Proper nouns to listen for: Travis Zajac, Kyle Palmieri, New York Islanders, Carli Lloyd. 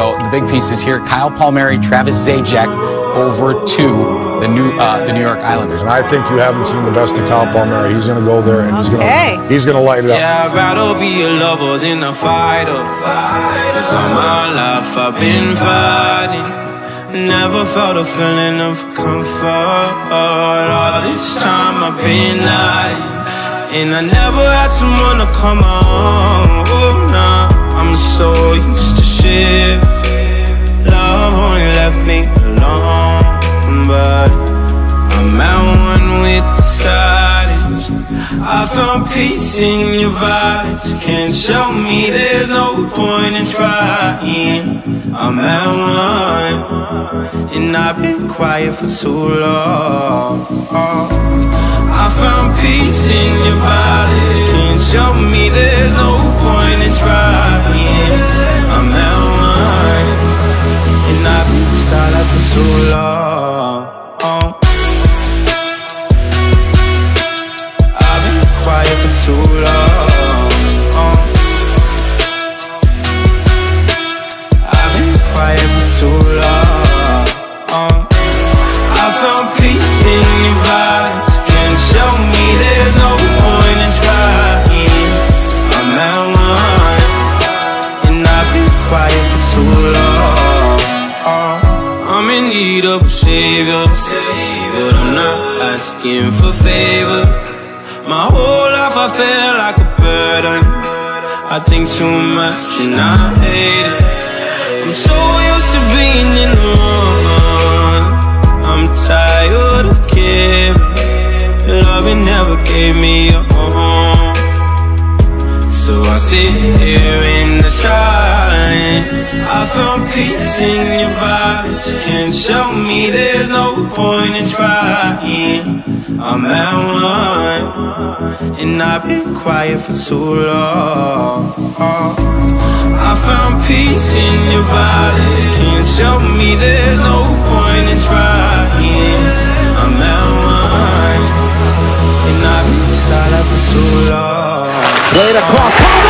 So the big piece is here. Kyle Palmieri, Travis Zajac over to the New York Islanders. And I think you haven't seen the best of Kyle Palmieri. He's going to go there and he's going to light it up. Yeah, I'd rather be a lover than a fighter. Cause all my life I've been fighting. Never felt a feeling of comfort. All this time I've been lying, and I never had someone to come on. Oh, nah, I'm so used to shit. Love only left me alone, but I'm at one with the silence. I found peace in your vibes. Can't show me there's no point in trying. I'm at one, and I've been quiet for too long. I found peace in your violence. Can't show me there's no point in trying. I'm at one, and I've been silent for too long. I've been quiet for too long. I've been quiet for too long. Of a savior, but I'm not asking for favors. My whole life I feel like a burden. I think too much and I hate it. I'm so used to being in the wrong. I'm tired of caring. Loving never gave me a home. So I sit here in the silence. I found peace in your vibes. Can't show me there's no point in trying. I'm at one, and I've been quiet for too long. I found peace in your vibes. Can't show me there's no point in trying. I'm at one, and I've been silent for too long. Played across.